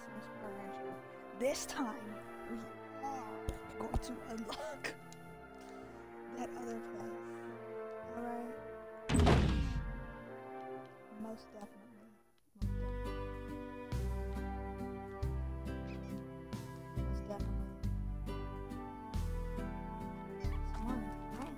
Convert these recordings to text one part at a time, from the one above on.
Systems Program Channel. This time, we are going to unlock that other place. Alright? Most definitely. Most definitely. This morning, right?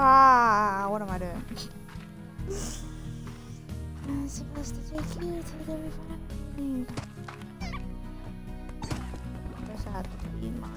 Ah, what am I doing? I'm supposed to take you to the refinery. I guess I had to leave my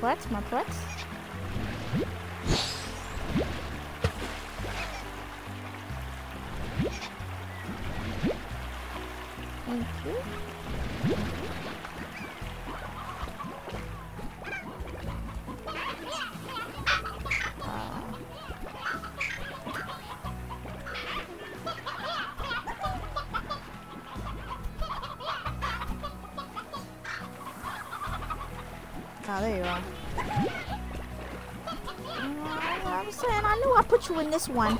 plex, my plex. Thank you. Ah, there you are. I was saying, I knew I put you in this one.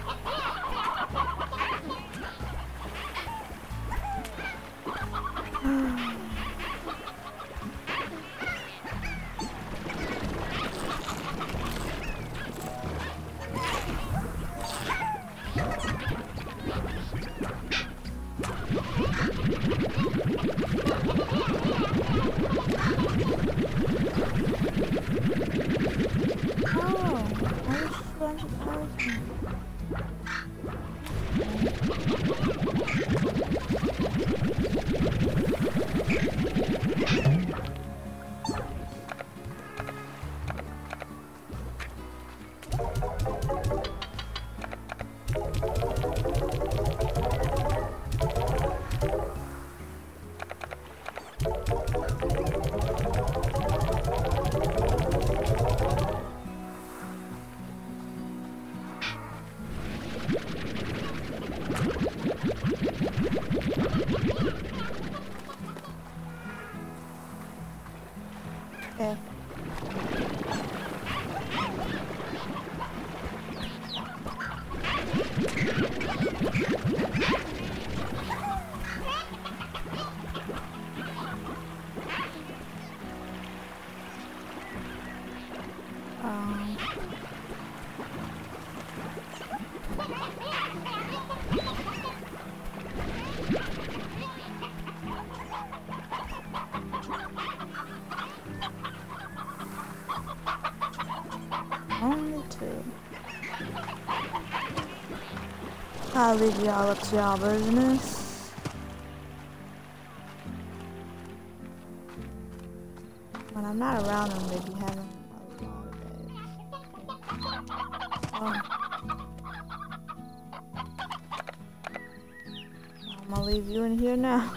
I'll leave y'all up to y'all business. When I'm not around them, they be having a lot of days. I'm gonna leave you in here now.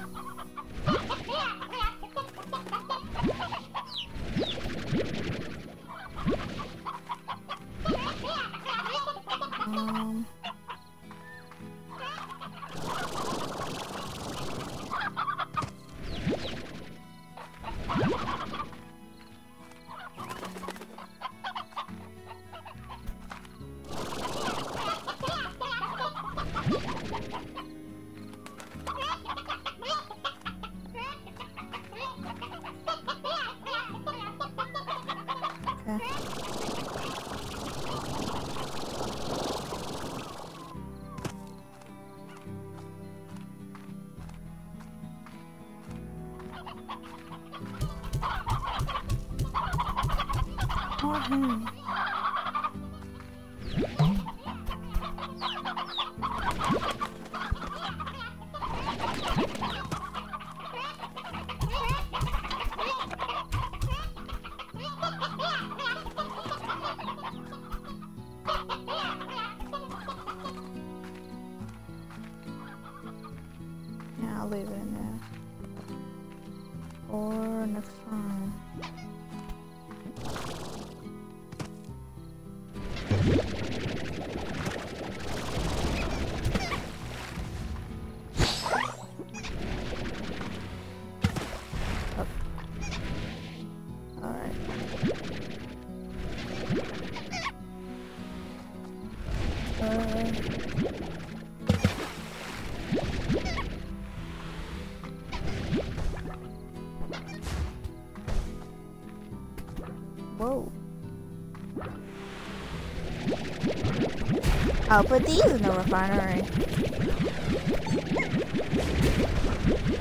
I'll put these in the refinery.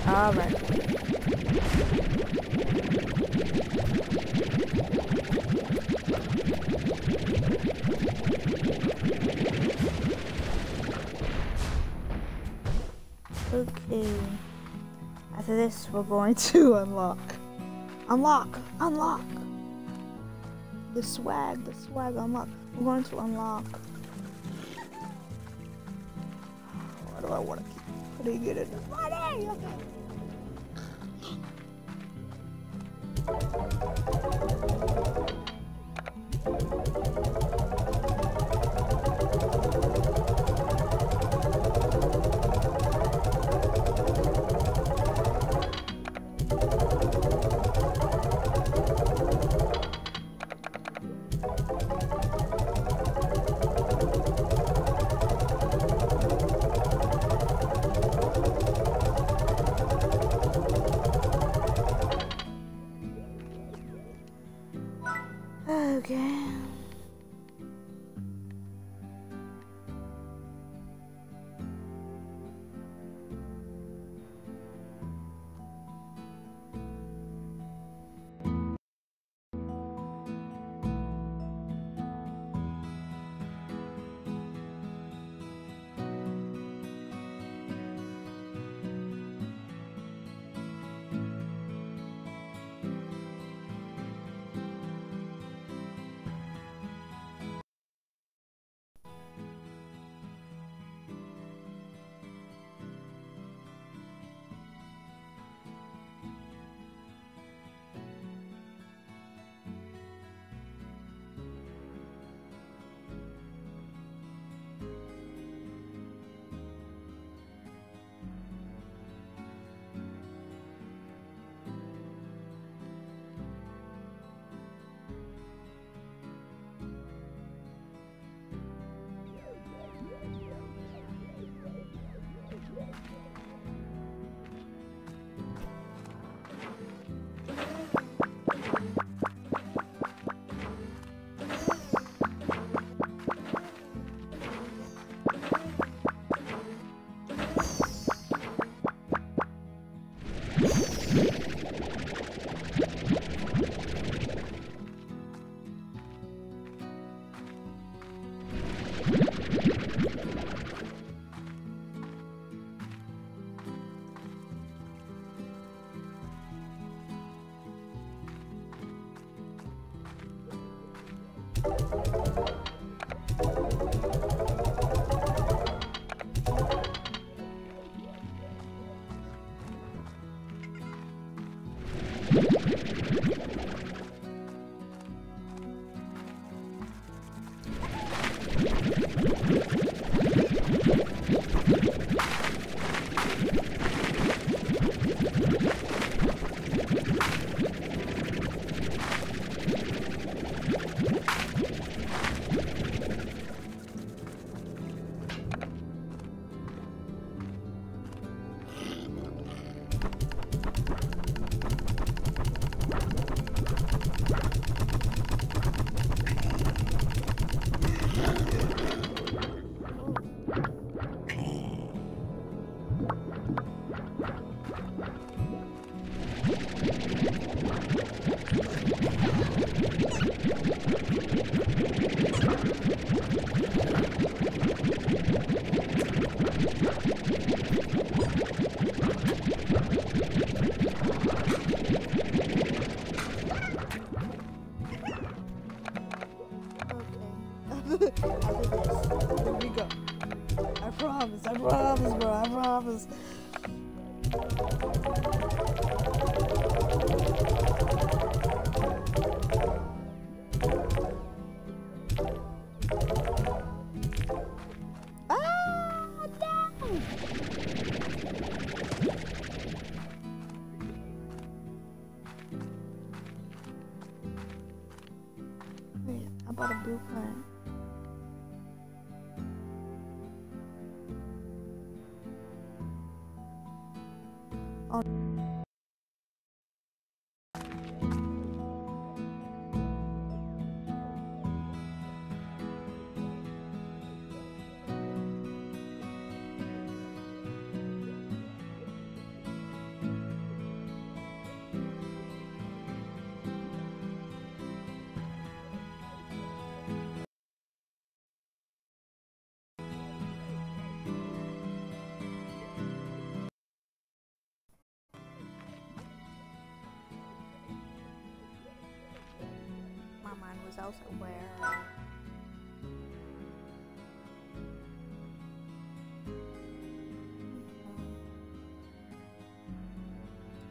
Alright. Okay. After this, we're going to unlock. The swag, unlock. We're going to unlock. I want to keep putting it in the money! promise. I promise, bro. I promise. Elsewhere. I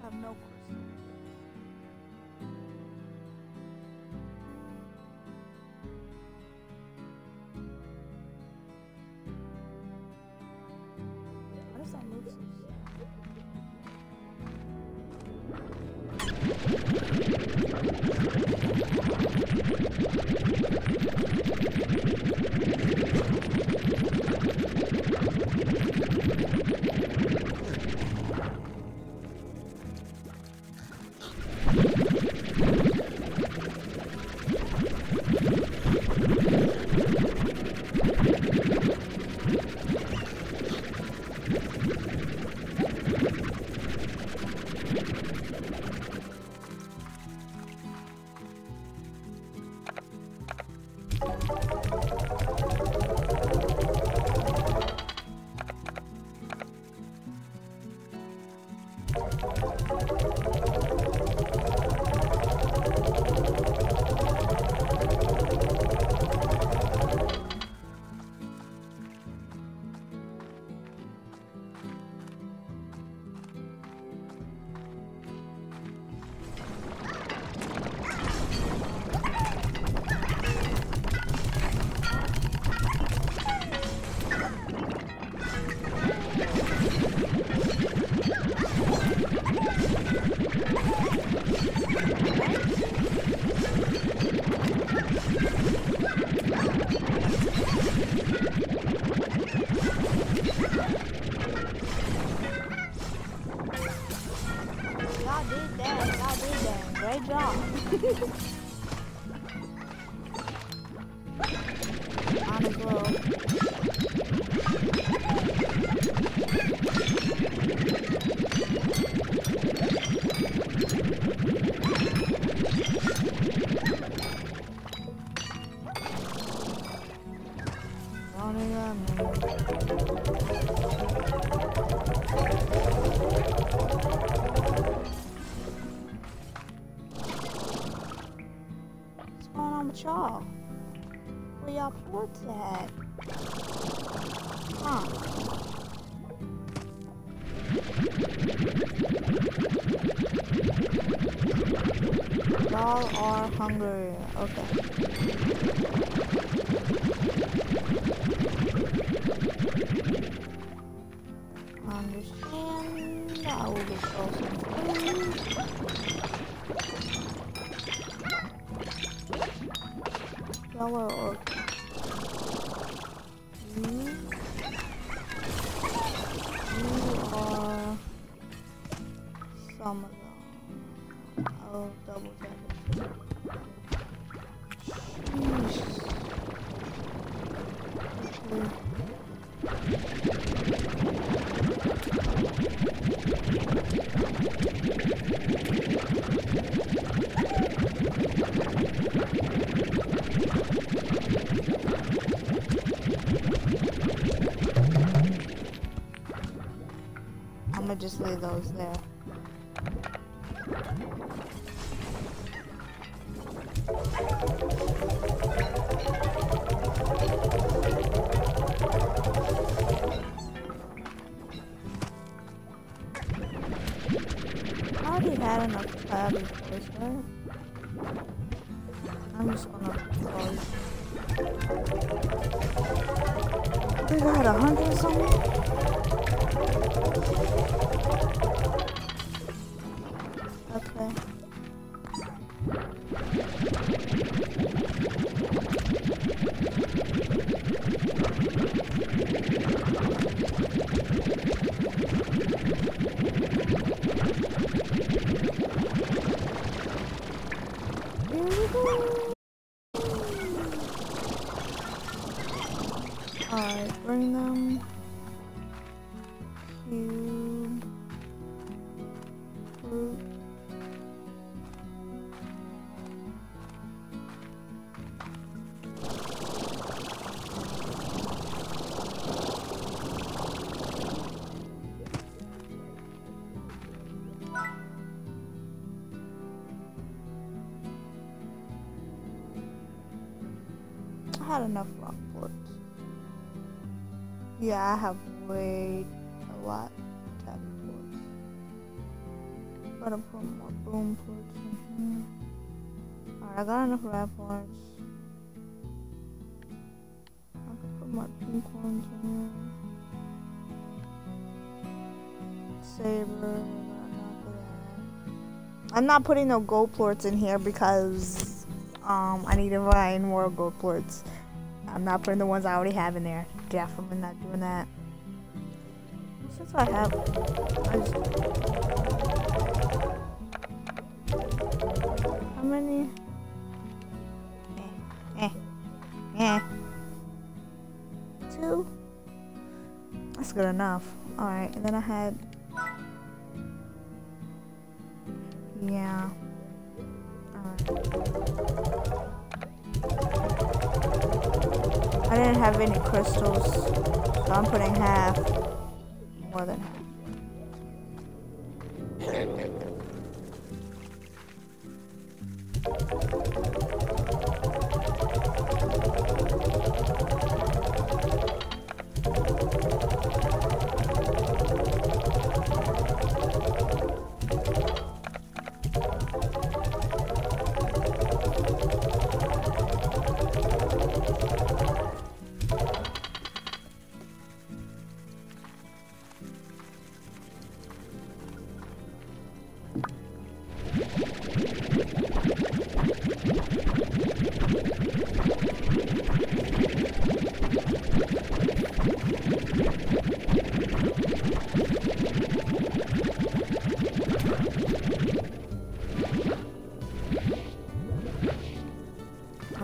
have no question. What does that move? Hungry. Okay. Understand. I will just throw some food. Y'all are okay. You are some of them. I'll double check it. I'ma just leave those there. already had enough clothes there. I'm just gonna close. We got 100 or something? Okay. I had enough rock quartz. Yeah, I have way a lot of tap quartz. Gotta put more boom quartz in here. Alright, I got enough rap quartz. I can put more pink ones in here. Saber, I'm not putting no gold quartz in here because I need to buy more gold quartz. I'm not putting the ones I already have in there. Definitely not doing that. Since I have, how many? Two. That's good enough. All right, and then I had, yeah. All right. I didn't have any crystals, so I'm putting half, more than half.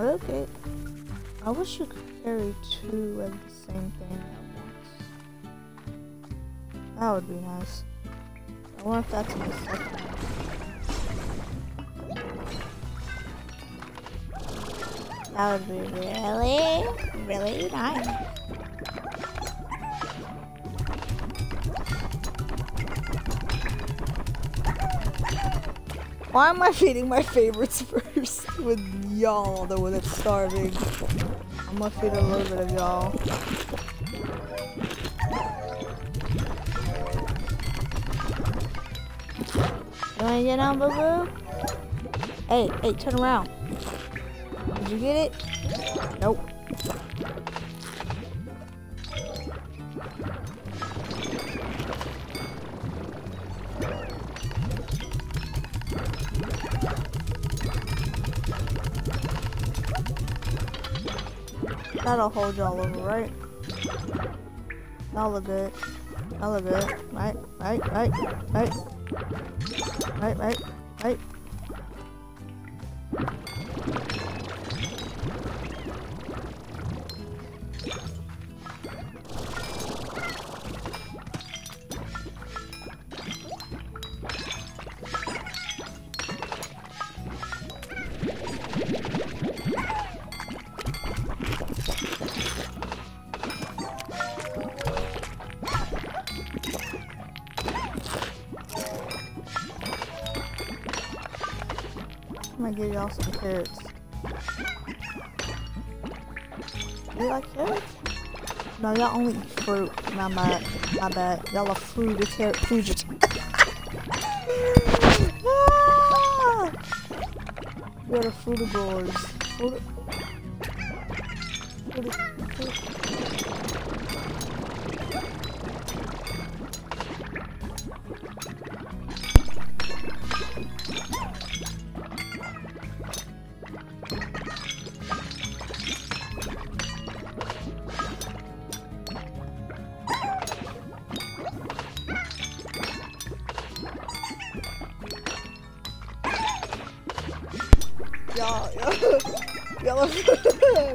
Okay. I wish you could carry two of the same thing at once. That would be nice. I wonder if that's my second one. That would be really, really nice. Why am I feeding my favorites first with y'all, the one that's starving? I'm gonna feed a little bit of y'all. You wanna get on, boo-boo? Hey, hey, turn around. Did you get it? Nope. That'll hold y'all over, right? That'll look good. That'll look good. Right. Give y'all some carrots. You like carrots? No, y'all only eat fruit. My bad. Y'all are fruit frugies. Ah! We are fruitables.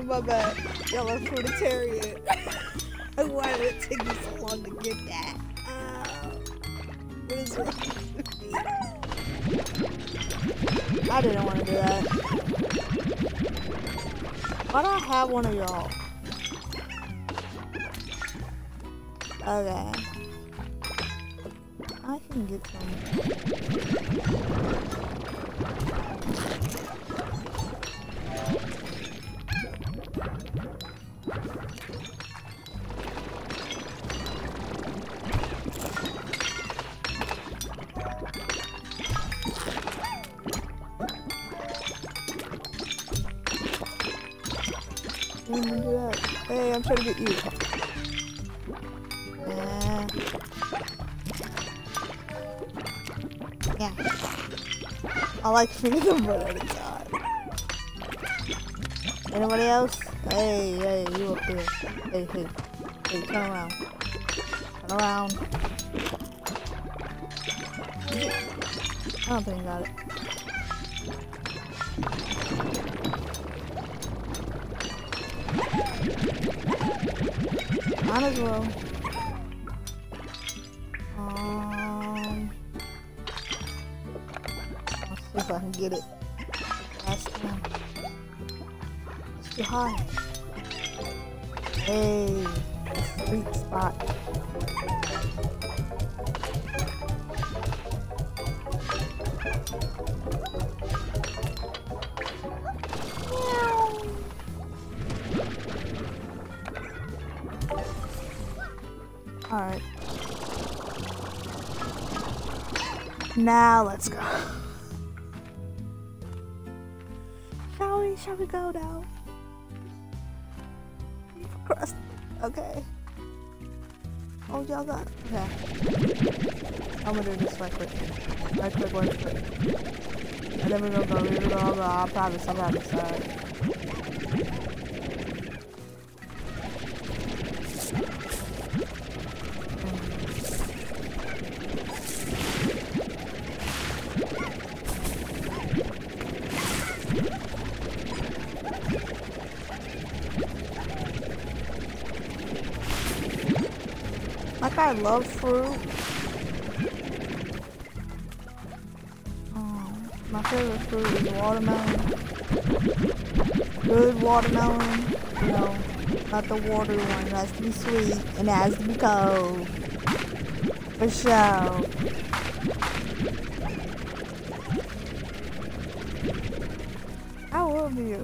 My bad. Y'all are fruitarian. Why did it take me so long to get that? What is wrong with me? I didn't want to do that. Why do I have one of y'all? Okay. I can get some. Hey, I'm trying to get you. Yeah. I like feeding them one at a time. Anybody else? Hey, you up there. Hey, turn around. Turn around. I don't think I got it. Might as well. Let's see if I can get it. Last time. It's too high. Hey, sweet spot. Now let's go. Shall we go now? Okay. Oh, y'all got it. Okay. I'm gonna do this right quick. Right quick. And then we're gonna go. I promise, sorry. I love fruit. Oh, my favorite fruit is watermelon. Good watermelon. You know, not the watery one. It has to be sweet and it has to be cold. For sure. I will be a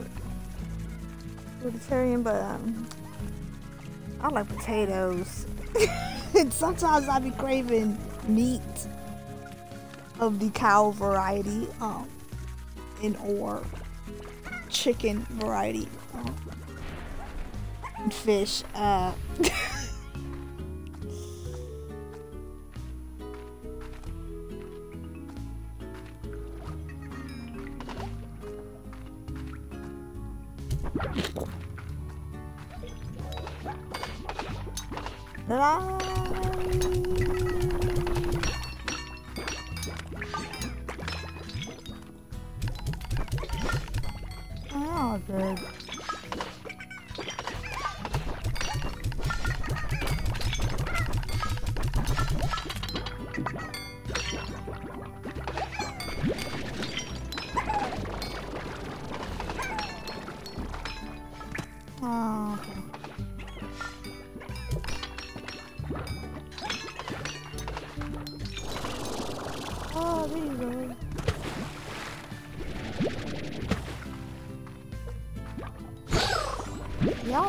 vegetarian, but I like potatoes. Sometimes I be craving meat of the cow variety, and or chicken variety, and fish.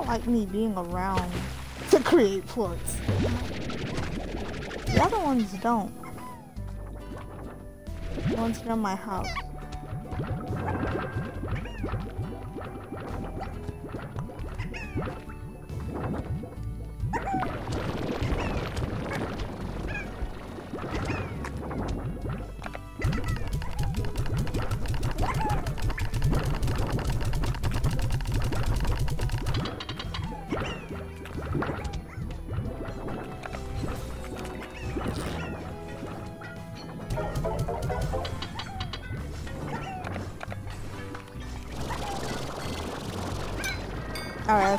Like me being around to create plots. The other ones don't. One's from my house. Alright,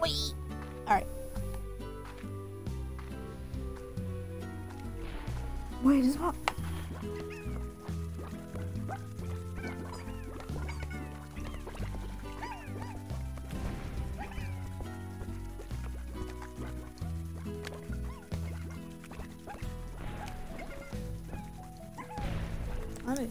Wait. Alright. Wait, is what? Alright.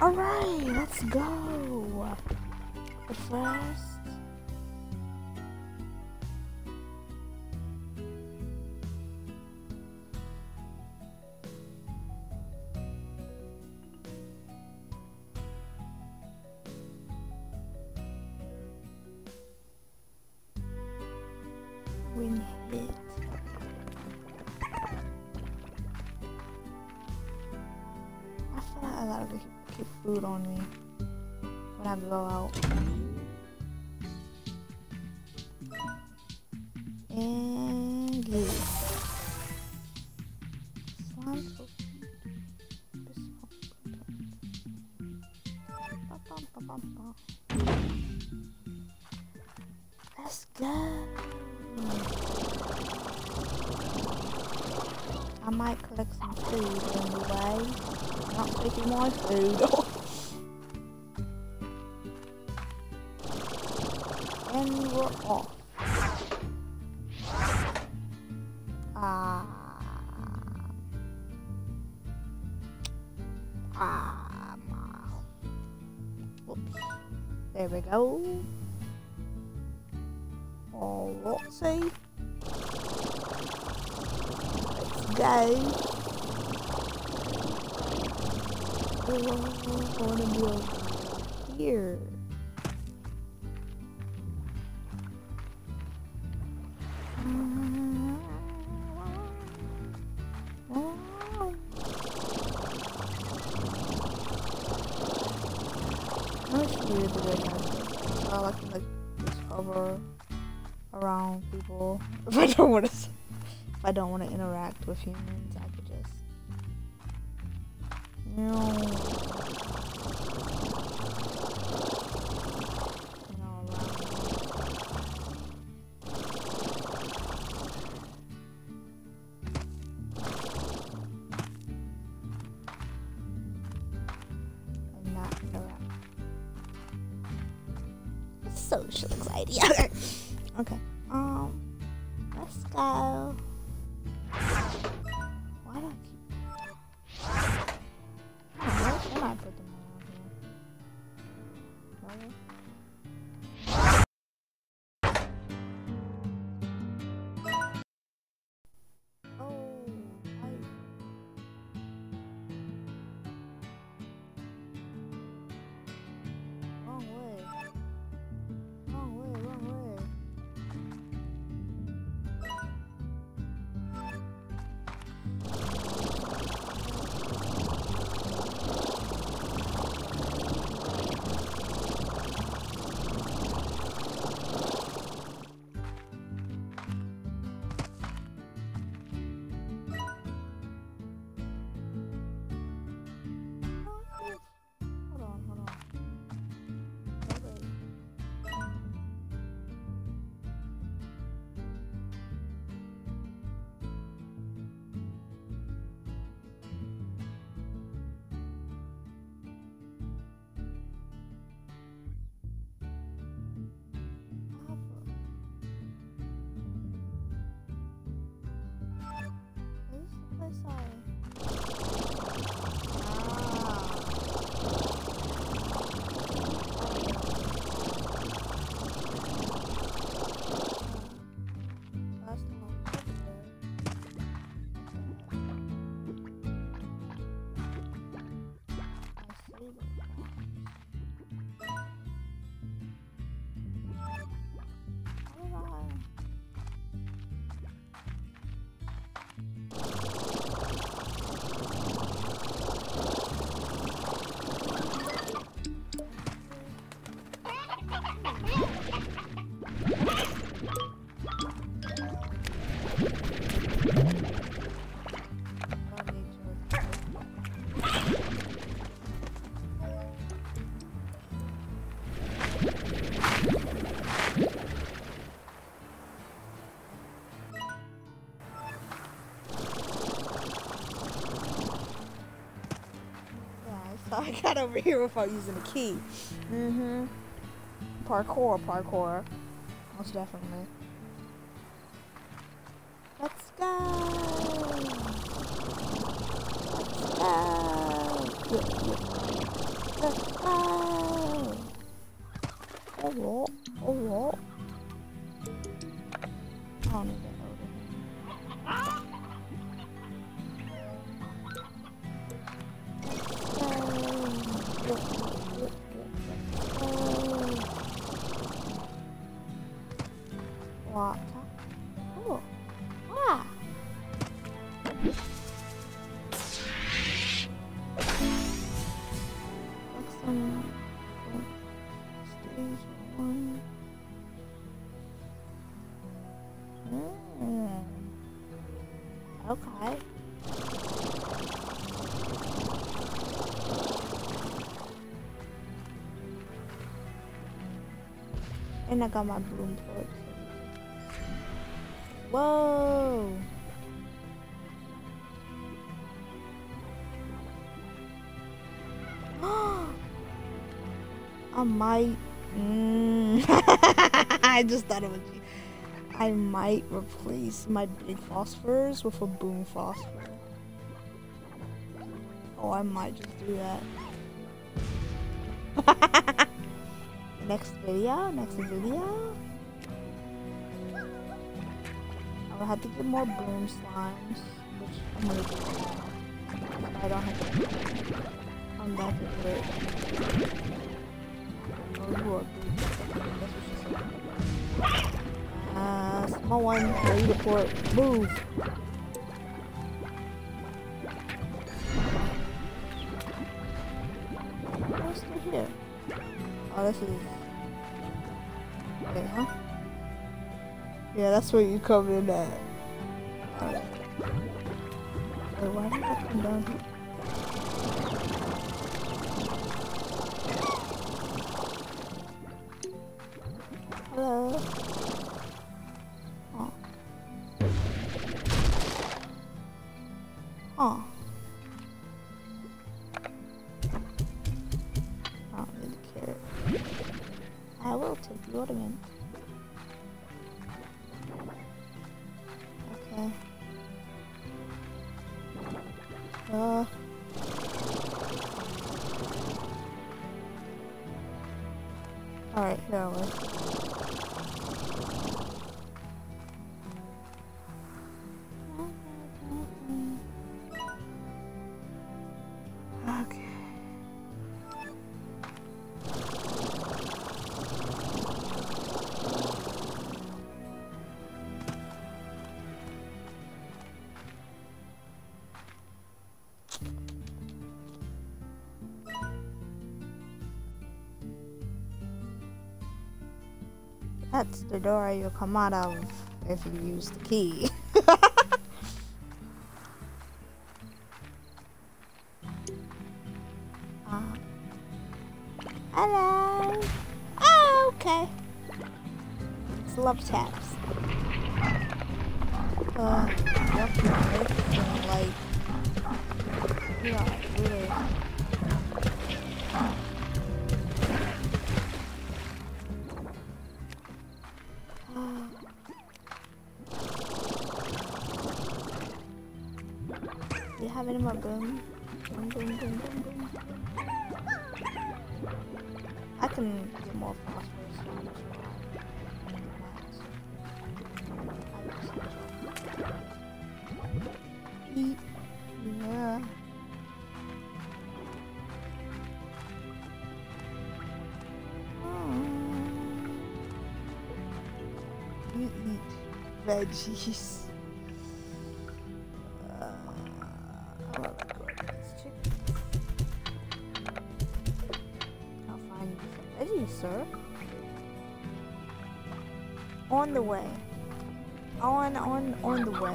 Alright, let's go! But first... win hit. I feel like I gotta keep food on me when I go out. And leave. Let's go. I might collect some food on the way. Not taking my food. There we go. Oh, let's see. Let's go. Oh, I want to be over here. I can like just hover around people. If I don't want to interact with humans, I could just. Social anxiety. Okay. Let's go. Why don't you? Where should I put them all out here? I got over here without using the key. Mm-hmm. Parkour. Most definitely. Let's go. Let's go. Oh, I don't need that over. What? Oh. Ah. Okay. And I got my bloom torch. Whoa. I might. I just thought it was. I might replace my big phosphors with a boom phosphor. Oh, I might just do that. Next video. I'm gonna have to get more boom slimes, which I'm gonna do now. I don't have to. I'm not gonna do it. That's what she said. Small one, ready to port, move. What's through here? Oh, this is... Okay, huh? Yeah, that's where you come in at. Alright. Wait, why did I come down here? Alright, here I was. Okay. That's the door you'll come out of if you use the key. Hello. Oh, okay. It's love taps. Have any more boom? Boom. I can get more phosphorus. Yeah. You eat veggies. Sir, on the way, now right now, on the way.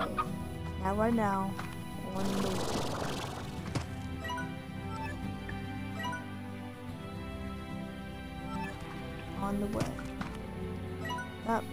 Up.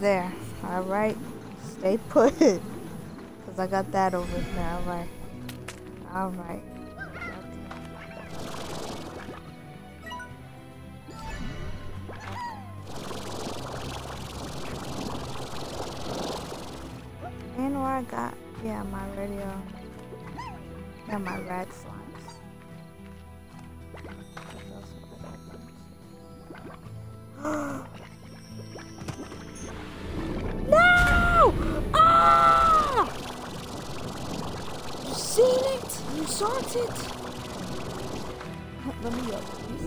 There, all right, stay put, because I got that over there. All right, all right, okay. And where I got, yeah, my radio, yeah, my rat slimes. Sort it! Let me up, please.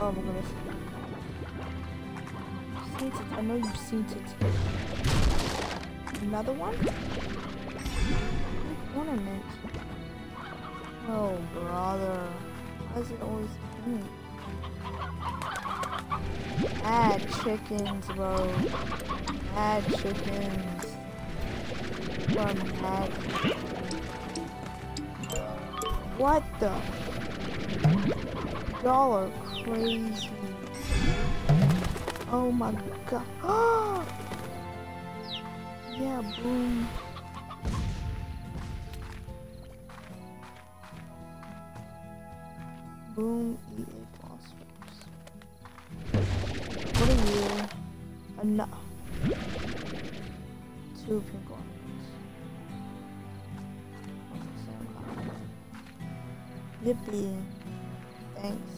Oh my goodness. You've seen it. I know you've seen it. Another one? Ornament. Oh, brother. Why is it always pink? Add chickens, bro. Add chickens. From heck. What the? Y'all are crazy. Oh my god. Yeah, boom. Boom, eat a ostrich. What are you? Enough. 2 pink ones. Yippee. Thanks.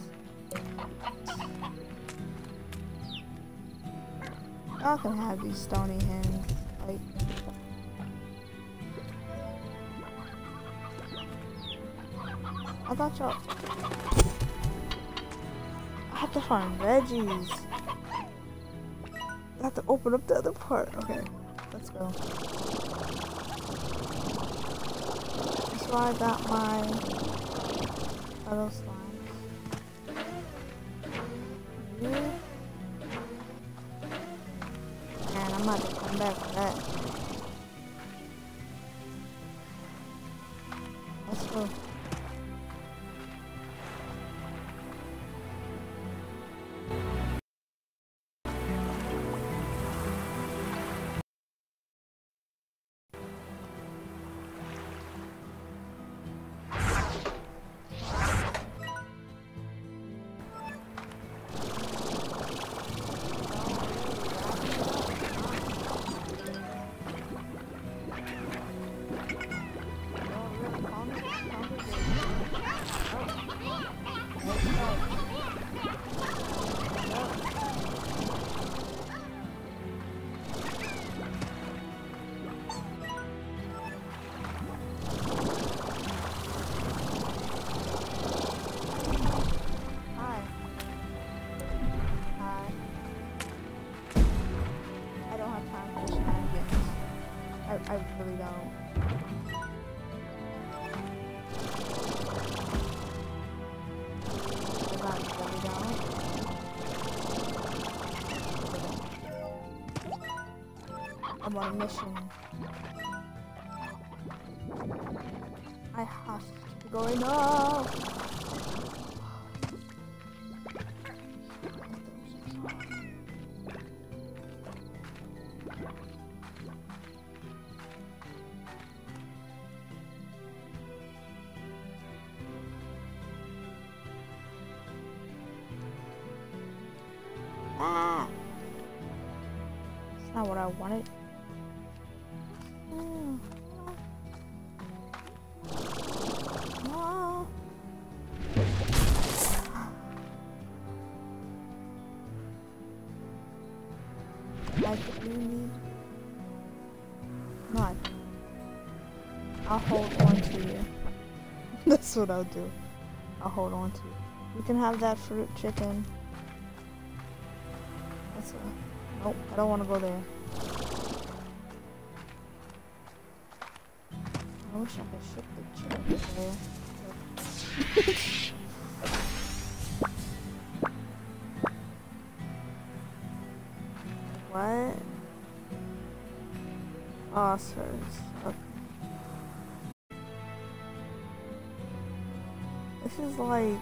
Y'all can have these stony hands. Like. I thought y'all. I have to find veggies. I have to open up the other part. Okay. Let's go. That's why I got my. Other slimes. Man, I'm about to come back for that. Let's go. I'm on a mission. I have to go now. not what I wanted. What I'll do. I'll hold on to it. You can have that fruit chicken. That's a... Nope, I don't want to go there. I wish I could ship the chicken there. What? Awesome. This is like...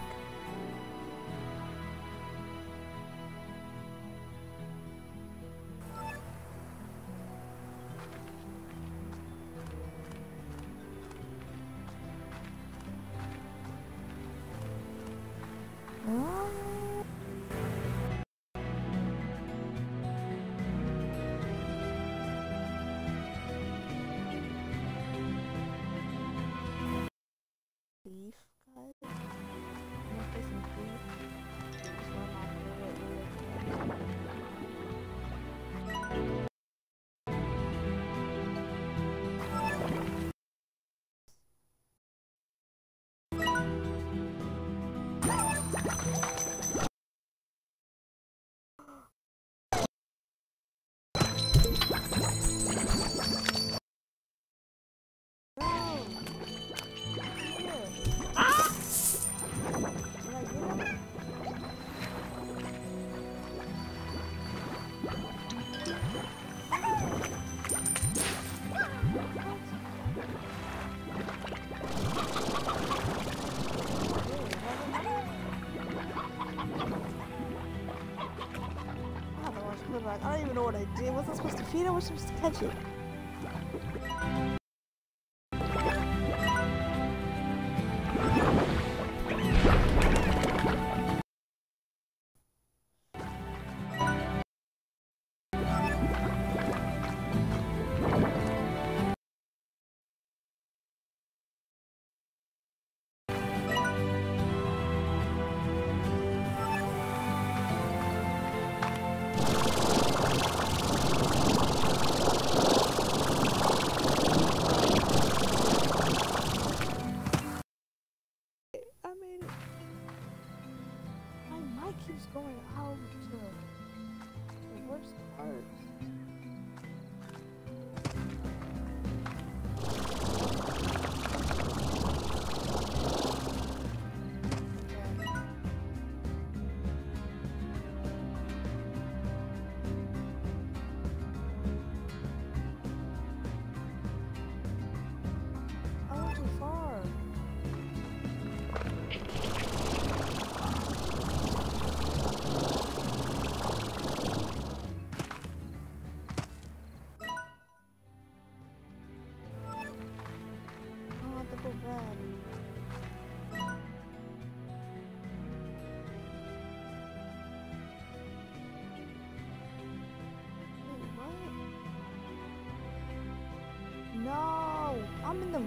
Was I supposed to feed it or was I supposed to catch it?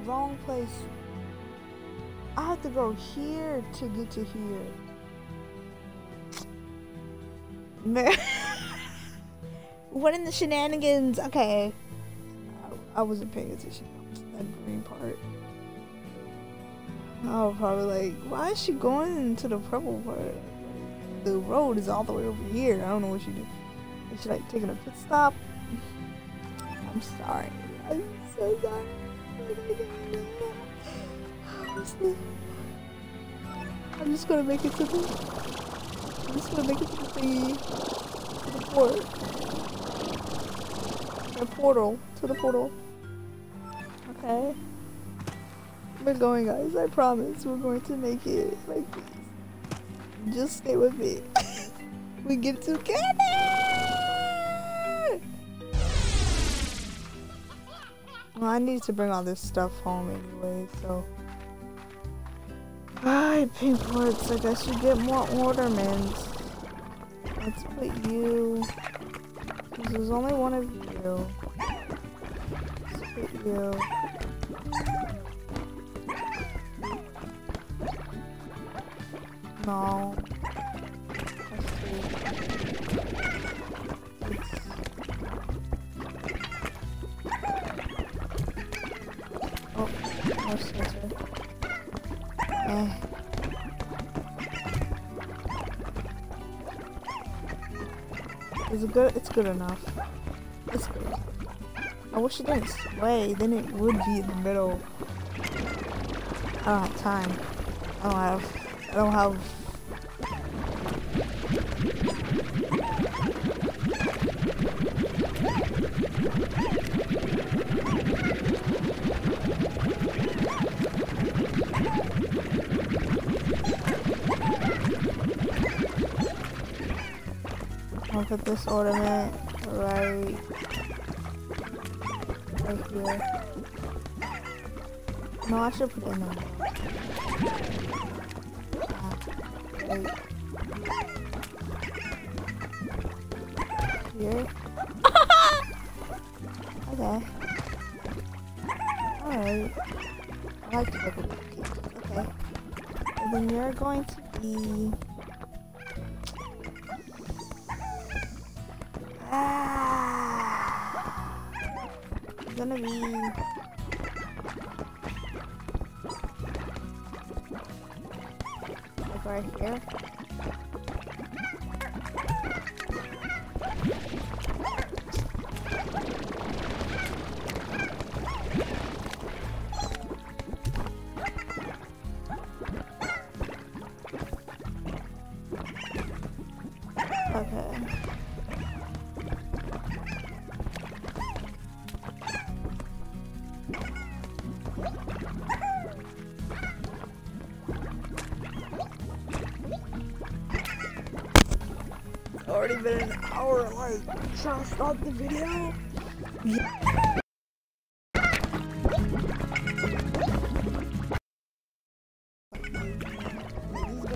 Wrong place. I have to go here to get to here. Man. What in the shenanigans? Okay. I wasn't paying attention to that green part. I was probably like, why is she going into the purple part? The road is all the way over here. I don't know what she did. Is she like taking a pit stop? I'm sorry. I'm so sorry. I'm just gonna make it to the... I'm just gonna make it to the thingy. To the port. The portal. To the portal. Okay. We're going, guys. I promise. We're going to make it like this. Just stay with me. We get together! Well, I need to bring all this stuff home anyway, so... Alright, Pinkwoods, I guess you get more ornaments. Let's put you... Because there's only one of you. It's you. No. Is it good? It's good enough. It's good. I wish it didn't sway, then it would be in the middle. I don't have time. Look at this ornament right here. No, I should put it in there. Here. Okay. Alright. I like to look at the cake. Okay. And then you're going to be... gonna be like right here. Already been an hour, like, should I stop the video? Yeah. This is gonna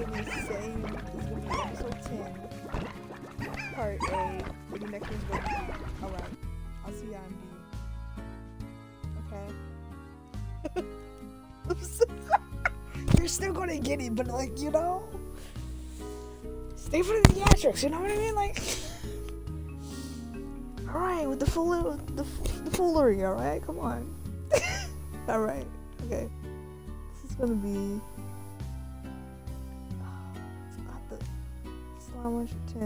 be insane. This is gonna be episode 10, part 8. The next one's gonna be alright. I'll see you on B. Okay. You're still gonna get it, but like, you know. Stay for the theatrics, you know what I mean? Like, all right, with the foolery, all right? Come on. All right, okay. This is gonna be. It's not the. It's not much 10.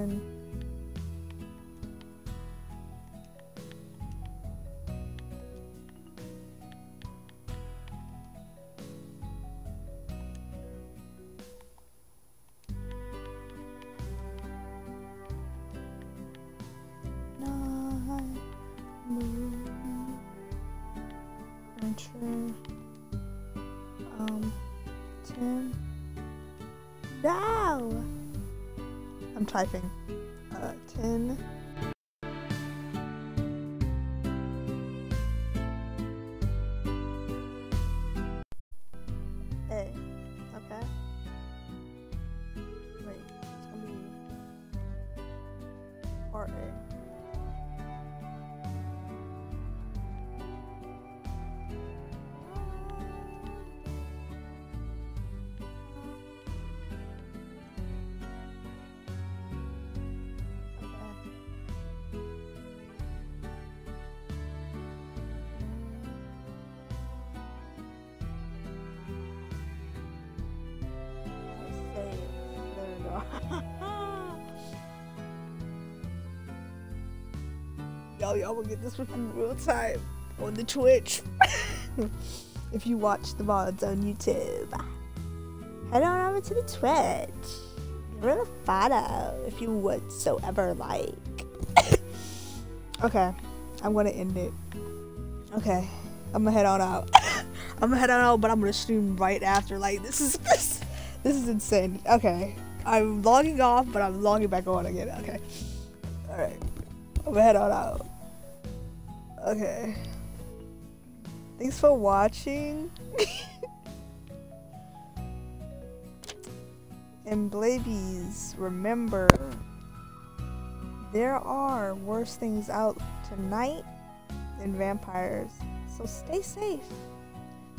No! I'm typing. 10. A. Okay. Wait, it's gonna be part A. Y'all will get this one in real time on the Twitch. If you watch the VODs on YouTube, head on over to the Twitch. Give it a follow if you would so ever like. Okay, I'm gonna end it. Okay, I'm gonna head on out. I'm gonna head on out, but I'm gonna stream right after. Like, this is insane. Okay, I'm logging off, but I'm logging back on again. Okay, all right. I'm gonna head on out. Okay. Thanks for watching. And blabies, remember There are worse things out tonight than vampires, so stay safe.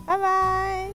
Bye bye!